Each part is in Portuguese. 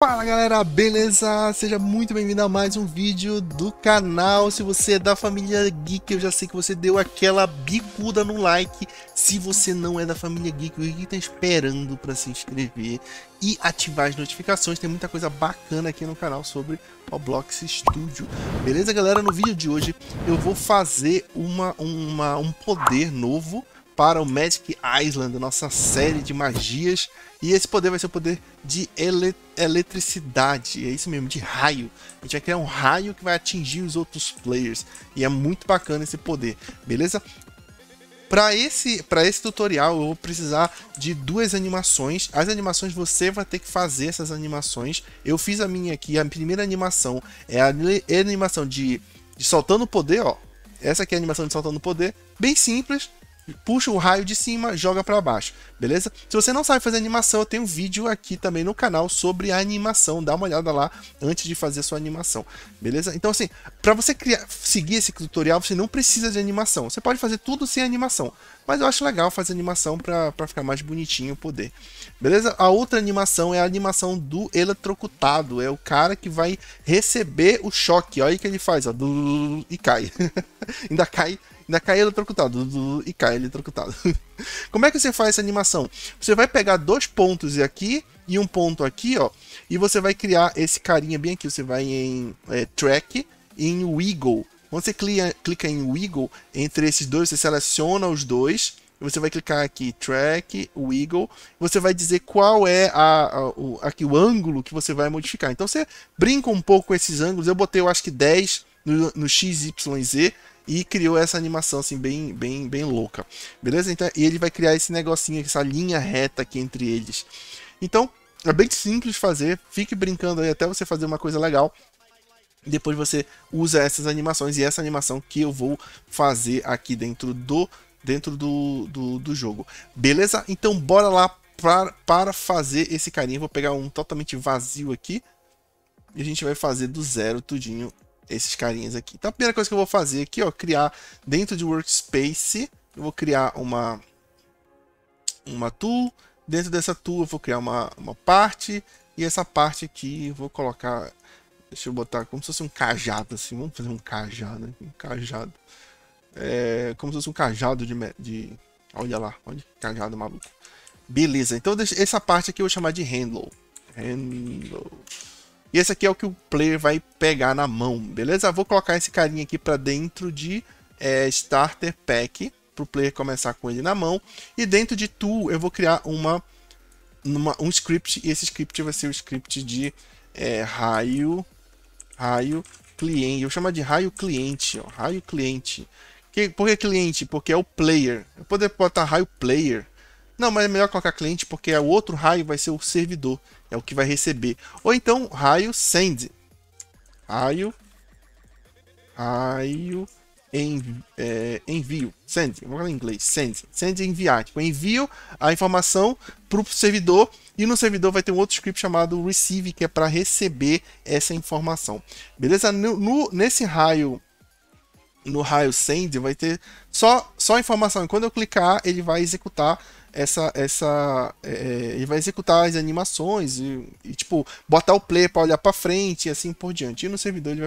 Fala galera, beleza? Seja muito bem-vindo a mais um vídeo do canal. Se você é da família Geek, eu já sei que você deu aquela bicuda no like. Se você não é da família Geek, o que tá esperando para se inscrever e ativar as notificações? Tem muita coisa bacana aqui no canal sobre Roblox Studio. Beleza galera? No vídeo de hoje eu vou fazer um poder novo para o Magic Island, nossa série de magias. E esse poder vai ser o poder de eletricidade, é isso mesmo, de raio. A gente vai criar um raio que vai atingir os outros players. E é muito bacana esse poder, beleza? Para esse tutorial eu vou precisar de duas animações. As animações você vai ter que fazer essas animações. Eu fiz a minha aqui, a primeira animação é a animação de soltando o poder, ó. Essa aqui é a animação de soltando o poder, bem simples. Puxa o raio de cima, joga para baixo, beleza? Se você não sabe fazer animação, eu tenho um vídeo aqui também no canal sobre a animação. Dá uma olhada lá antes de fazer a sua animação, beleza? Então assim, para você seguir esse tutorial, você não precisa de animação. Você pode fazer tudo sem animação, mas eu acho legal fazer animação para ficar mais bonitinho o poder, beleza? A outra animação é a animação do eletrocutado. É o cara que vai receber o choque. Olha aí o que ele faz, ó, e cai. Ainda cai eletrocutado. E cai eletrocutado. Como é que você faz essa animação? Você vai pegar dois pontos aqui e um ponto aqui, ó. E você vai criar esse carinha bem aqui. Você vai em Track e em Wiggle. Quando você clica em Wiggle, entre esses dois, você seleciona os dois. E você vai clicar aqui, Track, Wiggle. Você vai dizer qual é o ângulo que você vai modificar. Então você brinca um pouco com esses ângulos. Eu botei, eu acho que 10 no XYZ. E criou essa animação assim bem louca, beleza? Então, e ele vai criar esse negocinho, essa linha reta aqui entre eles. Então, é bem simples fazer, fique brincando aí até você fazer uma coisa legal. Depois você usa essas animações e essa animação que eu vou fazer aqui dentro do jogo, beleza? Então bora lá para fazer esse carinha. Vou pegar um totalmente vazio aqui e a gente vai fazer do zero tudinho. Esses carinhas aqui. Então a primeira coisa que eu vou fazer aqui, ó, criar dentro de Workspace, eu vou criar uma tool. Dentro dessa tool eu vou criar uma parte, e essa parte aqui eu vou colocar, deixa eu botar como se fosse um cajado, assim, vamos fazer um cajado aqui, um cajado. É, como se fosse um cajado olha lá, olha que cajado maluco. Beleza, então essa parte aqui eu vou chamar de Handle. E esse aqui é o que o player vai pegar na mão, beleza? Vou colocar esse carinha aqui para dentro de Starter Pack, para o player começar com ele na mão. E dentro de Tool eu vou criar um script, e esse script vai ser o script de raio cliente. Eu chamo de raio cliente, ó, raio cliente. Por que cliente? Porque é o player. Eu poderia botar raio player. Não, mas é melhor colocar cliente, porque o outro raio vai ser o servidor, é o que vai receber. Ou então, raio send. Envio. Send, vamos falar em inglês. Send enviar. Tipo, eu envio a informação para o servidor, e no servidor vai ter um outro script chamado receive, que é para receber essa informação. Beleza? Nesse raio... No raio send vai ter só informação. Quando eu clicar, ele vai executar ele vai executar as animações e tipo botar o player para olhar para frente e assim por diante. E no servidor ele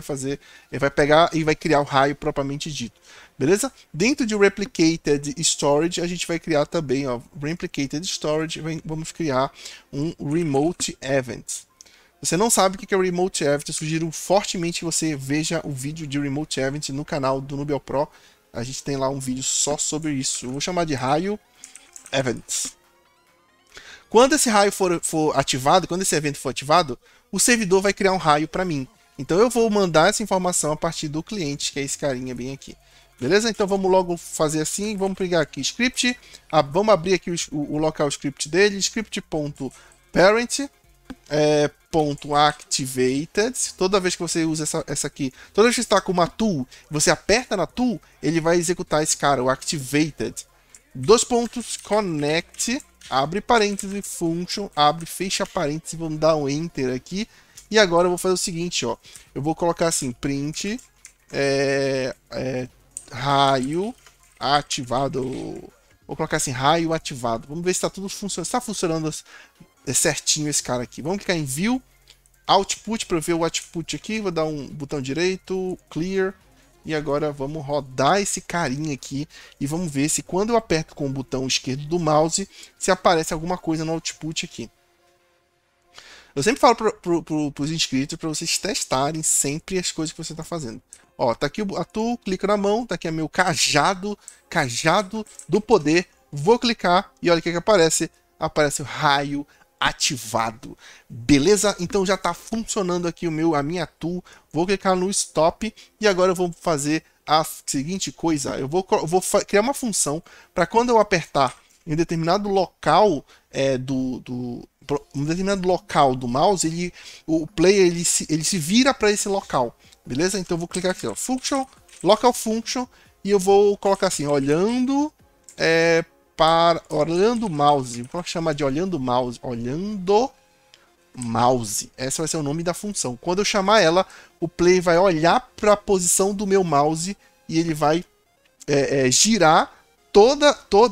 vai pegar e vai criar o raio propriamente dito, beleza? Dentro de replicated storage a gente vai criar também, ó, replicated storage. Vamos criar um remote event. Você não sabe o que é Remote Event, eu sugiro fortemente que você veja o vídeo de Remote Event no canal do Nubel Pro. A gente tem lá um vídeo só sobre isso. Eu vou chamar de raio Events. Quando esse raio for ativado, quando esse evento for ativado, o servidor vai criar um raio para mim. Então eu vou mandar essa informação a partir do cliente, que é esse carinha bem aqui. Beleza? Então vamos logo fazer assim, vamos pegar aqui script, vamos abrir aqui o local script dele, script.parent. Ponto activated. Toda vez que você usa essa aqui, toda vez que você está com uma tool, você aperta na tool, ele vai executar esse cara, o activated. Dois pontos, connect, abre parênteses, function, abre, fecha parênteses, vamos dar um enter aqui. E agora eu vou fazer o seguinte, ó, eu vou colocar assim, print, raio ativado. Vou colocar assim, raio ativado. Vamos ver se está tudo funcionando. Está funcionando certinho esse cara aqui. Vamos clicar em View, output para eu ver o output aqui. Vou dar um botão direito, clear. E agora vamos rodar esse carinha aqui e vamos ver se quando eu aperto com o botão esquerdo do mouse, se aparece alguma coisa no output aqui. Eu sempre falo para os inscritos para vocês testarem sempre as coisas que você está fazendo. Ó, tá aqui a tool, clico na mão, tá aqui é meu cajado do poder. Vou clicar e olha o que aparece. Aparece o raio ativado. Beleza? Então já está funcionando aqui a minha tool. Vou clicar no stop e agora eu vou fazer a seguinte coisa. Eu vou criar uma função para quando eu apertar em determinado local do mouse, o player ele se vira para esse local. Beleza? Então eu vou clicar aqui, ó, function, local function, e eu vou colocar assim, olhando mouse. Vou chamar de olhando mouse. Esse vai ser o nome da função. Quando eu chamar ela, o player vai olhar para a posição do meu mouse e ele vai girar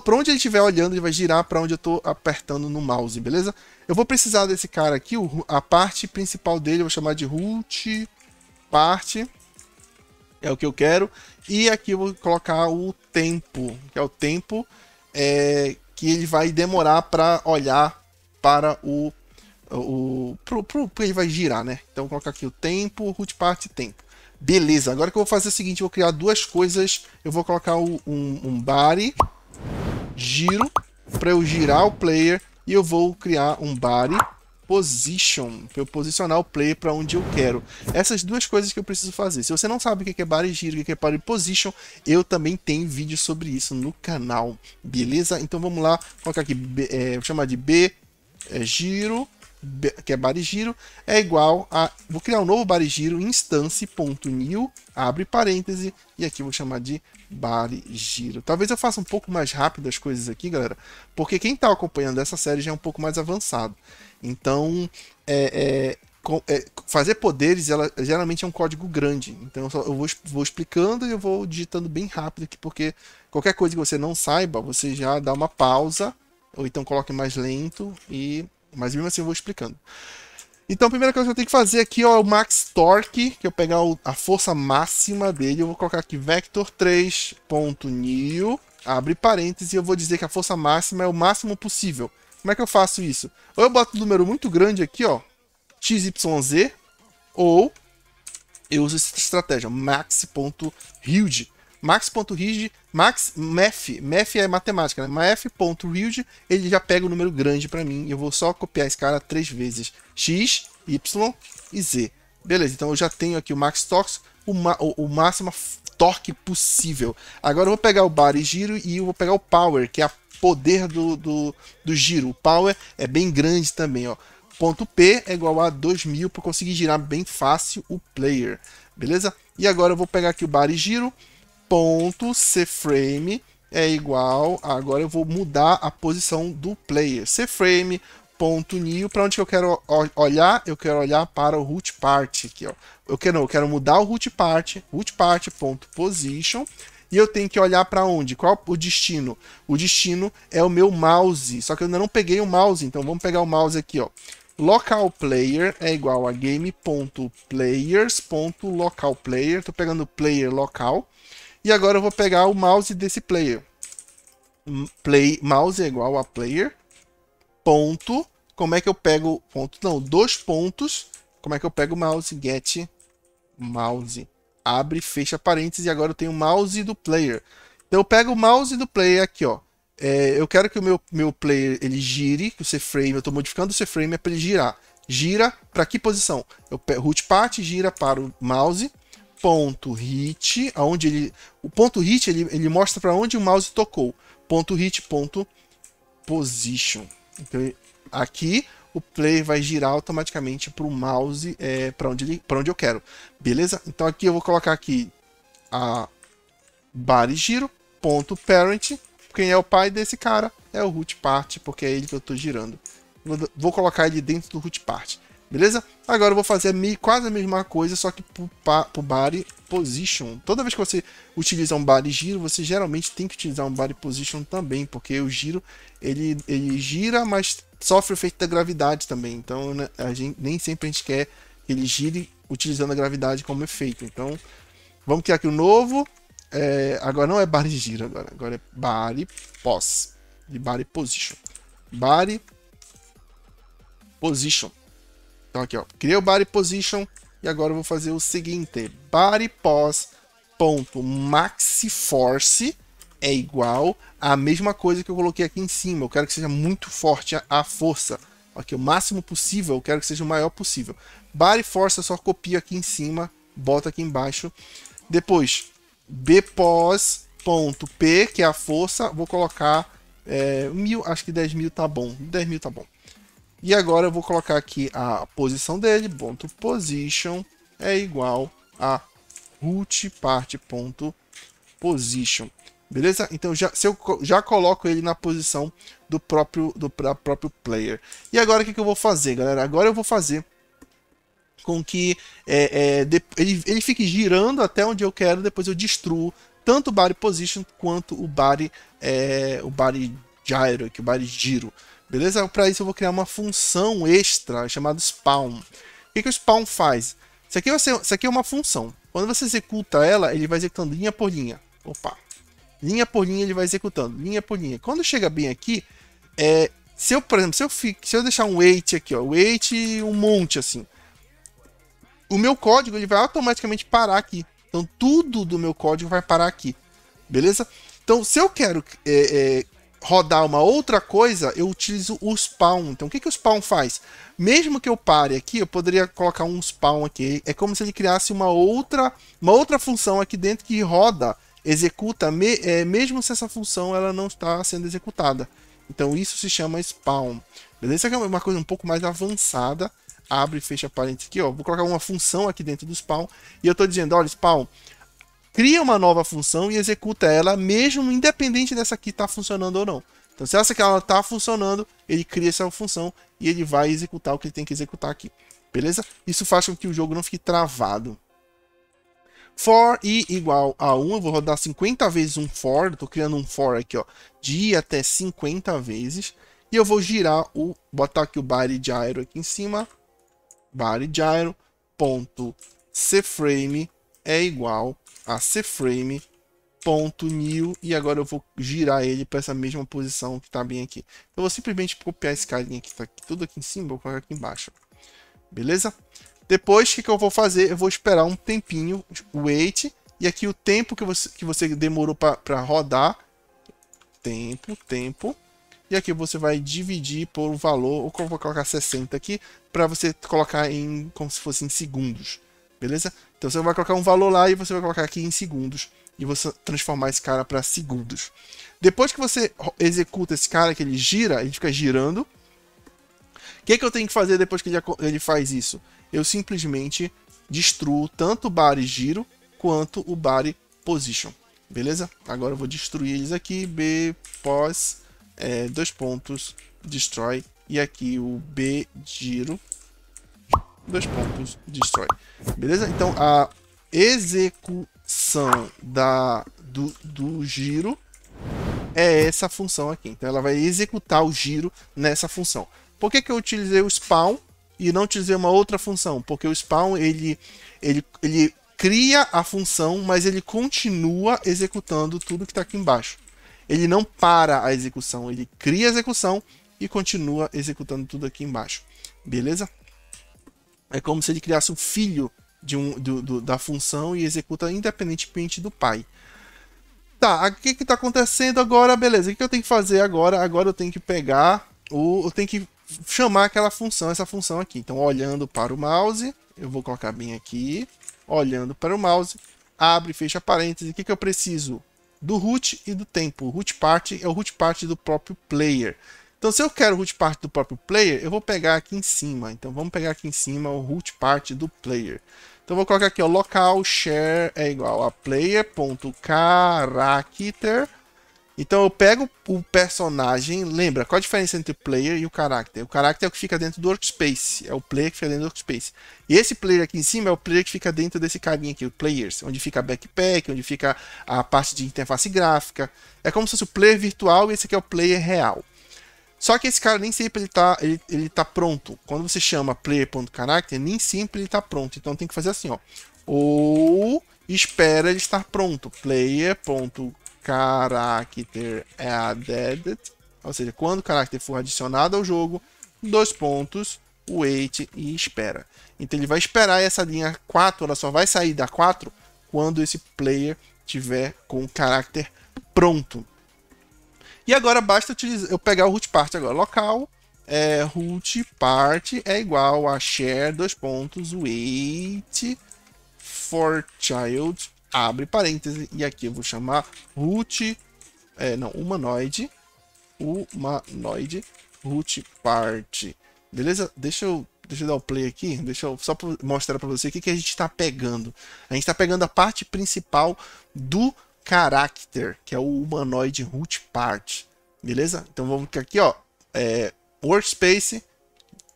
para onde ele estiver olhando, ele vai girar para onde eu estou apertando no mouse, beleza? Eu vou precisar desse cara aqui, a parte principal dele, eu vou chamar de root parte, é o que eu quero. E aqui eu vou colocar o tempo, que é o tempo que ele vai demorar para olhar para ele vai girar, né? Então eu vou colocar aqui o tempo, root part, tempo. Beleza, agora que eu vou fazer o seguinte, eu vou criar duas coisas. Eu vou colocar um body, giro, para eu girar o player. E eu vou criar um body position, para eu posicionar o player para onde eu quero. Essas duas coisas que eu preciso fazer. Se você não sabe o que é body giro, o que é body position, eu também tenho vídeo sobre isso no canal. Beleza? Então vamos lá, vou colocar aqui, vou chamar de giro. Que é body giro, é igual a... Vou criar um novo body giro, instance.new, abre parêntese, e aqui vou chamar de body giro. Talvez eu faça um pouco mais rápido as coisas aqui, galera, porque quem está acompanhando essa série já é um pouco mais avançado. Então, fazer poderes, ela geralmente é um código grande. Então, eu vou explicando e eu vou digitando bem rápido aqui, porque qualquer coisa que você não saiba, você já dá uma pausa, ou então coloque mais lento e... Mas mesmo assim eu vou explicando. Então a primeira coisa que eu tenho que fazer aqui, ó, é o max torque, que eu pegar a força máxima dele. Eu vou colocar aqui vector3.new, abre parênteses, e eu vou dizer que a força máxima é o máximo possível. Como é que eu faço isso? Ou eu boto um número muito grande aqui, ó, xyz, ou eu uso essa estratégia, max.huge. Max.huge, math é matemática, né? Math.huge, ele já pega o número grande para mim. Eu vou só copiar esse cara 3 vezes. X, Y e Z. Beleza, então eu já tenho aqui o max torque, o máximo torque possível. Agora eu vou pegar o body giro e eu vou pegar o power, que é o poder do giro. O power é bem grande também, ó. Ponto P é igual a 2000 para conseguir girar bem fácil o player. Beleza? E agora eu vou pegar aqui o body giro. Ponto C-frame é igual, agora eu vou mudar a posição do player, C-frame.new, para onde que eu quero olhar? Eu quero olhar para o root part aqui, ó. Eu quero mudar o root part.position, e eu tenho que olhar para onde? Qual o destino? O destino é o meu mouse, só que eu ainda não peguei o mouse, então vamos pegar o mouse aqui, ó. Local player é igual a game.players.local player, tô pegando player local. E agora eu vou pegar o mouse desse player. Mouse é igual a player. Ponto. Como é que eu pego ponto? Não, 2 pontos. Como é que eu pego o mouse? Get mouse. Abre, fecha parênteses. E agora eu tenho o mouse do player. Então eu pego o mouse do player aqui, ó. Eu quero que o meu player ele gire. Que o C-frame, eu estou modificando o C-frame para ele girar. Gira para que posição? Eu pego root part, gira para o mouse. Ponto hit, aonde ele, o ponto hit ele mostra para onde o mouse tocou. Ponto hit, ponto position. Então, aqui o player vai girar automaticamente para o mouse para onde eu quero. Beleza? Então aqui eu vou colocar aqui a body giro ponto parent. Quem é o pai desse cara é o root part, porque é ele que eu estou girando. Vou colocar ele dentro do root part. Beleza? Agora eu vou fazer quase a mesma coisa, só que pro body position. Toda vez que você utiliza um body giro, você geralmente tem que utilizar um body position também, porque o giro, ele gira, mas sofre o efeito da gravidade também. Então, né, nem sempre a gente quer que ele gire utilizando a gravidade como efeito. Então, vamos criar aqui um novo. Agora não é body giro, agora é body pose. De body position. Body position. Então aqui, ó, criei o body position e agora eu vou fazer o seguinte: body pose ponto maxi force é igual à mesma coisa que eu coloquei aqui em cima. Eu quero que seja muito forte a força. Aqui, o máximo possível, eu quero que seja o maior possível. Body force eu só copio aqui em cima, bota aqui embaixo. Depois, bpos.p, que é a força, vou colocar 1000, acho que 10.000 tá bom. 10.000 tá bom. E agora eu vou colocar aqui a posição dele, ponto position é igual a root part ponto position. Beleza? Então já coloco ele na posição do próprio player. E agora o que eu vou fazer, galera? Agora eu vou fazer com que ele fique girando até onde eu quero. Depois eu destruo tanto o body position quanto o body gyro, que o body giro. Beleza? Para isso eu vou criar uma função extra chamada spawn. O que o spawn faz? Isso aqui é uma função. Quando você executa ela, ele vai executando linha por linha. Opa! Linha por linha ele vai executando, linha por linha. Quando chega bem aqui, se eu deixar um weight aqui, ó, weight um monte assim, o meu código ele vai automaticamente parar aqui. Então tudo do meu código vai parar aqui, beleza? Então se eu quero rodar uma outra coisa, eu utilizo o spawn. Então o que o spawn faz? Mesmo que eu pare aqui, eu poderia colocar um spawn aqui. É como se ele criasse uma outra função aqui dentro que roda, executa, mesmo se essa função ela não está sendo executada. Então isso se chama spawn. Beleza? Isso aqui é uma coisa um pouco mais avançada. Abre e fecha parênteses aqui, ó. Vou colocar uma função aqui dentro do spawn. E eu estou dizendo, olha, spawn, cria uma nova função e executa ela, mesmo independente dessa aqui estar funcionando ou não. Então se essa aqui está funcionando, ele cria essa função e ele vai executar o que ele tem que executar aqui. Beleza? Isso faz com que o jogo não fique travado. For i igual a 1, eu vou rodar 50 vezes um for, estou criando um for aqui, ó, de i até 50 vezes, e eu vou girar, botar aqui o body gyro aqui em cima, body gyro, ponto cframe é igual a cframe, ponto new, e agora eu vou girar ele para essa mesma posição que está bem aqui. Eu vou simplesmente copiar esse carinha que está aqui, tudo aqui em cima, vou colocar aqui embaixo, beleza? Depois, o que eu vou fazer? Eu vou esperar um tempinho, wait, e aqui o tempo que você demorou para rodar, tempo, e aqui você vai dividir por um valor, ou eu vou colocar 60 aqui, para você colocar em como se fosse em segundos, beleza? Então você vai colocar um valor lá e você vai colocar aqui em segundos, e você transformar esse cara para segundos. Depois que você executa esse cara, que ele gira, ele fica girando, o que eu tenho que fazer depois que ele faz isso? Eu simplesmente destruo tanto o body giro quanto o body position, beleza? Agora eu vou destruir eles aqui, bpos, dois pontos, destroy, e aqui o b giro, dois pontos, destroy, beleza? Então a execução do giro é essa função aqui, então ela vai executar o giro nessa função. Por que eu utilizei o spawn e não utilizei uma outra função? Porque o spawn ele cria a função, mas ele continua executando tudo que está aqui embaixo. Ele não para a execução, ele cria a execução e continua executando tudo aqui embaixo. Beleza? É como se ele criasse um filho da função e executa independentemente do pai. Tá, o que está acontecendo agora? Beleza, o que eu tenho que fazer agora? Agora eu tenho que pegar, ou eu tenho que chamar aquela função, essa função aqui. Então, olhando para o mouse, eu vou colocar bem aqui, olhando para o mouse, abre e fecha parênteses. O que eu preciso? Do root e do tempo. O root part é o root part do próprio player. Então, se eu quero o root part do próprio player, eu vou pegar aqui em cima. Então, vamos pegar aqui em cima o root part do player. Então, vou colocar aqui, ó, local share é igual a player.character. Então eu pego o personagem, lembra, qual a diferença entre o player e o character? O character é o que fica dentro do workspace, é o player que fica dentro do workspace. E esse player aqui em cima é o player que fica dentro desse carinha aqui, o players, onde fica a backpack, onde fica a parte de interface gráfica. É como se fosse o player virtual e esse aqui é o player real. Só que esse cara nem sempre ele tá pronto. Quando você chama player.character, nem sempre ele está pronto. Então tem que fazer assim, ó. Ou espera ele estar pronto. Player.character added. Ou seja, quando o character for adicionado ao jogo, wait e espera. Então ele vai esperar essa linha 4, ela só vai sair da 4 quando esse player tiver com o character pronto. E agora basta eu pegar o root part agora. Local root part é igual a share ... for child, abre parênteses, e aqui eu vou chamar root humanoid root part. Beleza? Deixa eu dar o play aqui, deixa eu só mostrar para você o que a gente está pegando. A gente está pegando a parte principal do character, que é o humanoid root part, beleza? Então vamos clicar aqui, ó, workspace,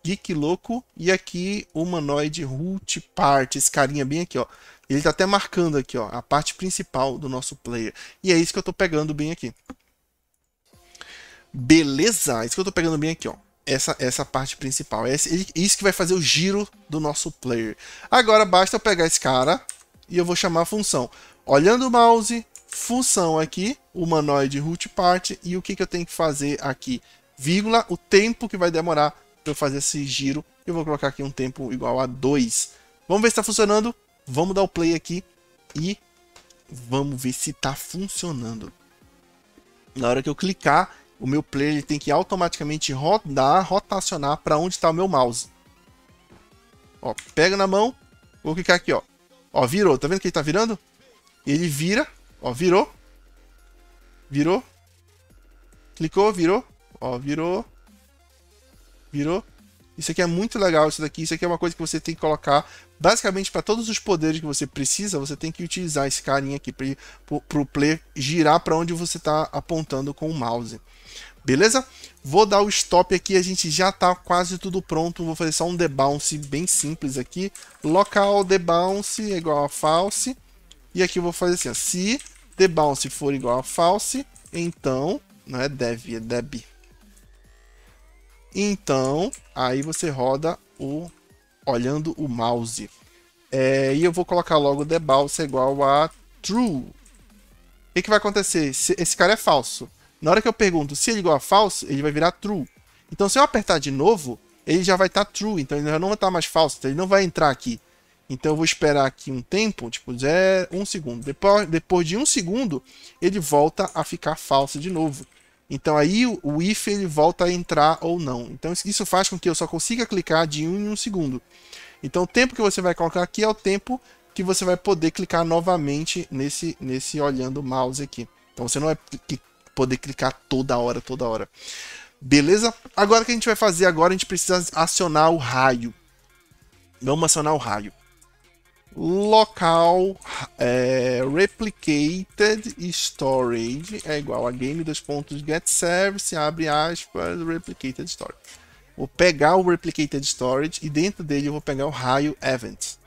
GeekLoko, e aqui humanoid root part, esse carinha bem aqui, ó. Ele tá até marcando aqui, ó, a parte principal do nosso player, e é isso que eu tô pegando bem aqui, beleza? Isso que eu tô pegando bem aqui, ó, essa parte principal, isso que vai fazer o giro do nosso player. Agora basta eu pegar esse cara e eu vou chamar a função, olhando o mouse, função aqui, humanoid root part, e o que eu tenho que fazer aqui? Vírgula, o tempo que vai demorar para eu fazer esse giro. Eu vou colocar aqui um tempo igual a 2. Vamos ver se está funcionando. Vamos dar o play aqui e vamos ver se está funcionando. Na hora que eu clicar, o meu player ele tem que automaticamente rotacionar para onde está o meu mouse. Ó, pega na mão, vou clicar aqui, ó. Ó, virou, tá vendo que ele está virando? Ele vira, ó, virou, clicou, virou, ó, virou. Isso aqui é muito legal, isso daqui. Isso aqui é uma coisa que você tem que colocar, basicamente, para todos os poderes que você precisa, você tem que utilizar esse carinha aqui para o player girar para onde você está apontando com o mouse. Beleza? Vou dar o stop aqui, a gente já está quase tudo pronto. Vou fazer só um debounce bem simples aqui. Local debounce é igual a false. E aqui eu vou fazer assim, ó, se debounce for igual a false, então, não é dev, é deb. Então, aí você roda olhando o mouse. E eu vou colocar logo debounce é igual a true. O que vai acontecer? Esse cara é falso. Na hora que eu pergunto se ele é igual a falso, ele vai virar true. Então, se eu apertar de novo, ele já vai estar true. Então, ele já não vai estar mais falso, então ele não vai entrar aqui. Então eu vou esperar aqui um tempo, tipo 1 segundo. Depois de 1 segundo, ele volta a ficar falso de novo. Então aí o if ele volta a entrar ou não. Então isso faz com que eu só consiga clicar de 1 em 1 segundo. Então o tempo que você vai colocar aqui é o tempo que você vai poder clicar novamente nesse olhando o mouse aqui. Então você não vai poder clicar toda hora. Beleza? Agora o que a gente vai fazer agora, a gente precisa acionar o raio. Vamos acionar o raio. Local replicated storage é igual a game .get service, abre aspas, replicated storage. Vou pegar o replicated storage e dentro dele eu vou pegar o raio event.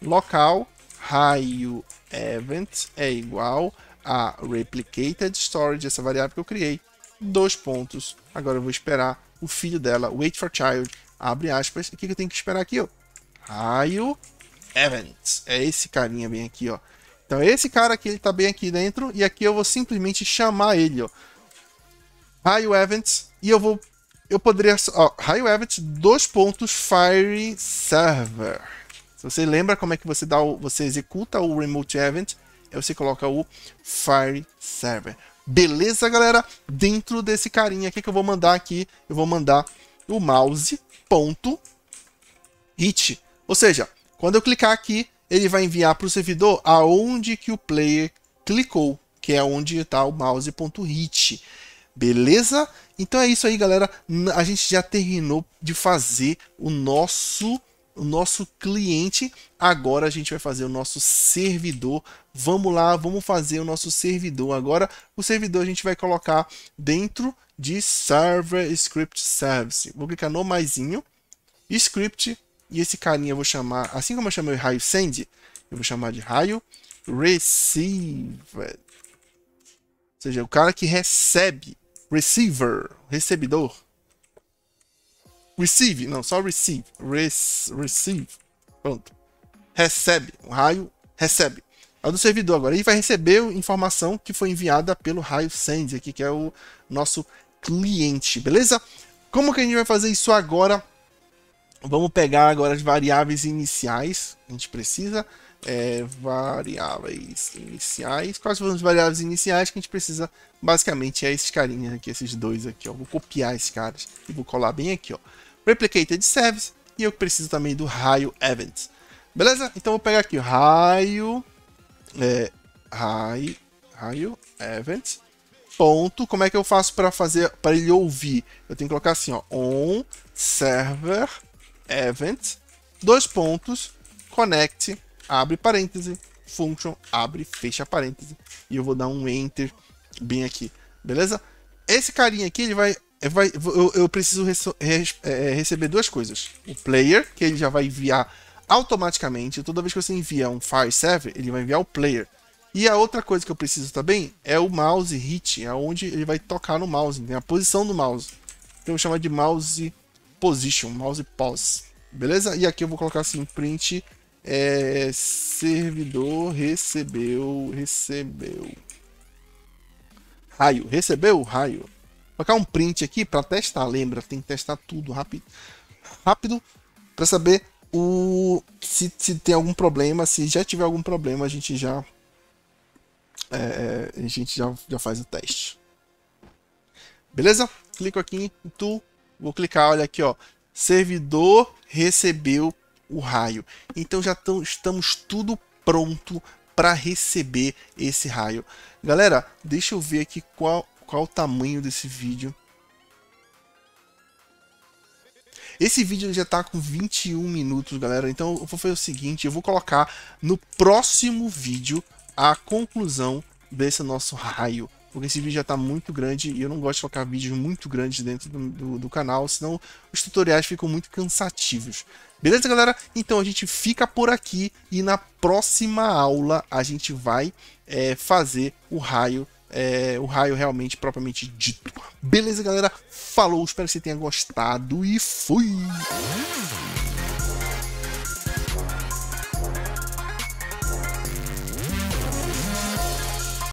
Local raio event é igual a replicated storage, essa variável que eu criei, ... Agora eu vou esperar o filho dela, wait for child, abre aspas. E o que eu tenho que esperar aqui, ó? Raio event, é esse carinha bem aqui, ó. Então esse cara aqui, ele tá bem aqui dentro, e aqui eu vou simplesmente chamar ele, ó, raio event, e eu poderia, ó, raio event ... fire server. Se você lembra como é que você você executa o remote event, você coloca o fire server. Beleza, galera? Dentro desse carinha aqui que eu vou mandar aqui, eu vou mandar o mouse.hit, ou seja, quando eu clicar aqui, ele vai enviar para o servidor aonde que o player clicou, que é onde está o mouse.hit. Beleza? Então é isso aí, galera. A gente já terminou de fazer o nosso cliente. Agora a gente vai fazer o nosso servidor. Vamos lá, vamos fazer o nosso servidor. Agora o servidor a gente vai colocar dentro de Server Script Service. Vou clicar no maisinho, Script. E esse carinha eu vou chamar, assim como eu chamei o raio send, eu vou chamar de raio receive. Ou seja, o cara que recebe, receiver, recebedor. Receive, não, só receive. Receive. Pronto. Recebe. O raio recebe. É do servidor agora. Ele vai receber a informação que foi enviada pelo raio send aqui, que é o nosso cliente, beleza? Como que a gente vai fazer isso agora? Vamos pegar agora as variáveis iniciais. A gente precisa variáveis iniciais. Quais são as variáveis iniciais que a gente precisa? Basicamente é esses carinhas aqui, esses dois aqui, ó. Vou copiar esses caras e vou colar bem aqui, ó. Replicated Service. E eu preciso também do raio Events. Beleza? Então eu vou pegar aqui o raio event. Ponto. Como é que eu faço para fazer para ele ouvir? Eu tenho que colocar assim, ó, on server event, dois pontos, connect, abre parêntese, function, abre, fecha parêntese, e eu vou dar um enter bem aqui, beleza? Esse carinha aqui, ele vai eu preciso receber duas coisas, o player, que ele já vai enviar automaticamente, toda vez que você envia um file server, ele vai enviar o player, e a outra coisa que eu preciso também é o mouse hit, é onde ele vai tocar no mouse, tem a posição do mouse, então eu vou chamar de mouse position, mouse pause, beleza? E aqui eu vou colocar assim, print, servidor recebeu raio, recebeu raio. Vou colocar um print aqui para testar, lembra, tem que testar tudo rápido para saber se tem algum problema, se já tiver algum problema a gente já faz o teste, beleza? Clico aqui em tu, vou clicar, olha aqui, ó, servidor recebeu o raio. Então já estamos tudo pronto para receber esse raio. Galera, deixa eu ver aqui qual o tamanho desse vídeo. Esse vídeo já está com 21 minutos, galera. Então eu vou fazer o seguinte, eu vou colocar no próximo vídeo a conclusão desse nosso raio. Porque esse vídeo já está muito grande e eu não gosto de colocar vídeos muito grandes dentro do canal, senão os tutoriais ficam muito cansativos. Beleza, galera? Então a gente fica por aqui e na próxima aula a gente vai fazer o raio realmente propriamente dito. Beleza, galera? Falou, espero que você tenha gostado e fui!